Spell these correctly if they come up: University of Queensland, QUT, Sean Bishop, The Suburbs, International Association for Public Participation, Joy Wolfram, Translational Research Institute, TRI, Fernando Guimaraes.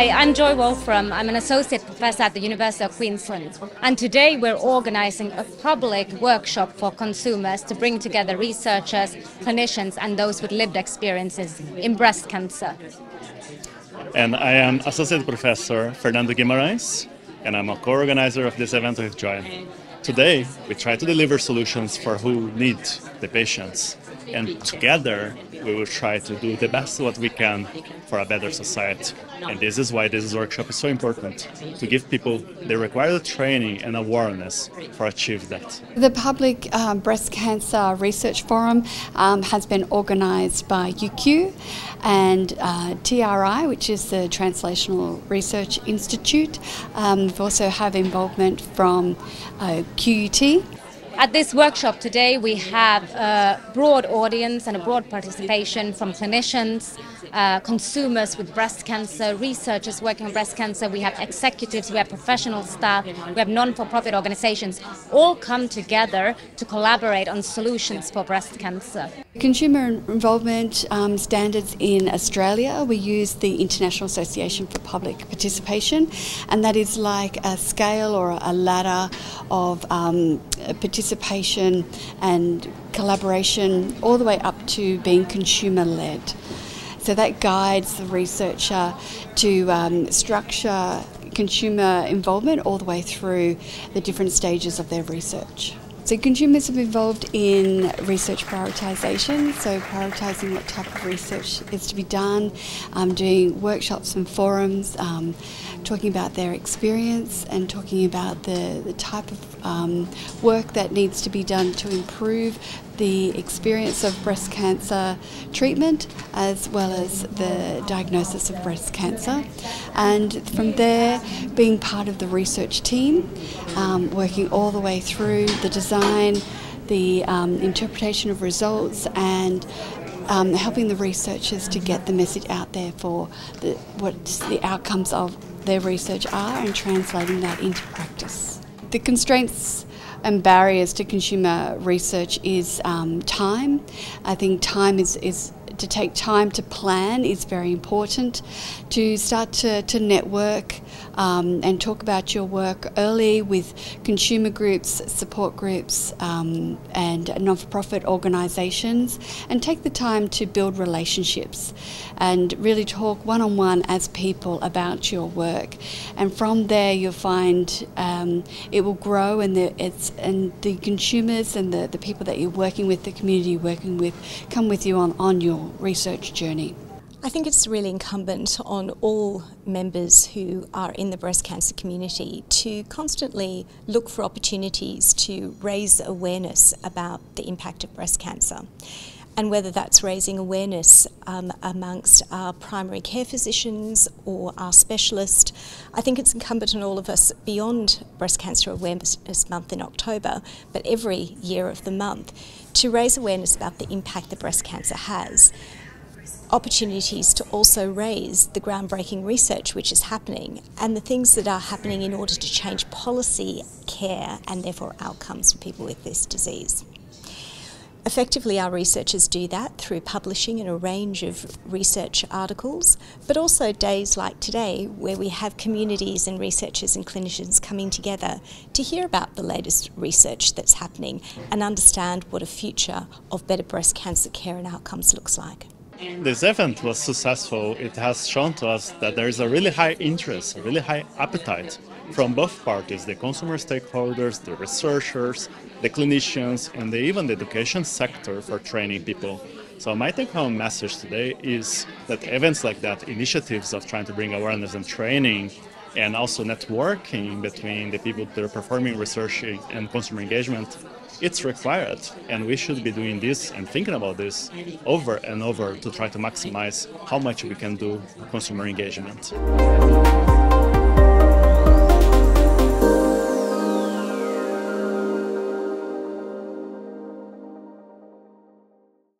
Hi, I'm Joy Wolfram. I'm an associate professor at the University of Queensland. And today we're organising a public workshop for consumers to bring together researchers, clinicians and those with lived experiences in breast cancer. And I am Associate Professor Fernando Guimaraes, and I'm a co-organizer of this event with Joy. Today, we try to deliver solutions for who need the patients, and together we will try to do the best what we can for a better society. And this is why this workshop is so important, to give people the required training and awareness for achieve that. The Public Breast Cancer Research Forum has been organised by QUT and TRI, which is the Translational Research Institute. We also have involvement from QUT. At this workshop today we have a broad audience and a broad participation from clinicians, consumers with breast cancer, researchers working on breast cancer, we have executives, we have professional staff, we have non-for-profit organisations, all come together to collaborate on solutions for breast cancer. Consumer involvement standards in Australia, we use the International Association for Public Participation, and that is like a scale or a ladder of participation and collaboration all the way up to being consumer-led. So that guides the researcher to structure consumer involvement all the way through the different stages of their research. So consumers have been involved in research prioritisation, so prioritising what type of research is to be done, doing workshops and forums, talking about their experience and talking about the type of work that needs to be done to improve the experience of breast cancer treatment as well as the diagnosis of breast cancer. And from there, being part of the research team, working all the way through the design, the interpretation of results, and helping the researchers to get the message out there for what the outcomes of their research are and translating that into practice. The constraints and barriers to consumer research is time. I think time is to take time to plan is very important, to start to network and talk about your work early with consumer groups, support groups and non-for-profit organisations, and take the time to build relationships and really talk one-on-one as people about your work. And from there you'll find it will grow, and the consumers and the people that you're working with, the community you're working with, come with you on your research journey. I think it's really incumbent on all members who are in the breast cancer community to constantly look for opportunities to raise awareness about the impact of breast cancer. And whether that's raising awareness amongst our primary care physicians or our specialists, I think it's incumbent on all of us beyond Breast Cancer Awareness Month in October, but every year of the month, to raise awareness about the impact that breast cancer has. Opportunities to also raise the groundbreaking research which is happening and the things that are happening in order to change policy, care and therefore outcomes for people with this disease. Effectively, our researchers do that through publishing in a range of research articles, but also days like today where we have communities and researchers and clinicians coming together to hear about the latest research that's happening and understand what a future of better breast cancer care and outcomes looks like. This event was successful. It has shown to us that there is a really high interest, a really high appetite from both parties, the consumer stakeholders, the researchers, the clinicians, and even the education sector for training people. So my take-home message today is that events like that, initiatives of trying to bring awareness and training, and also networking between the people that are performing research and consumer engagement, it's required, and we should be doing this and thinking about this over and over to try to maximize how much we can do consumer engagement.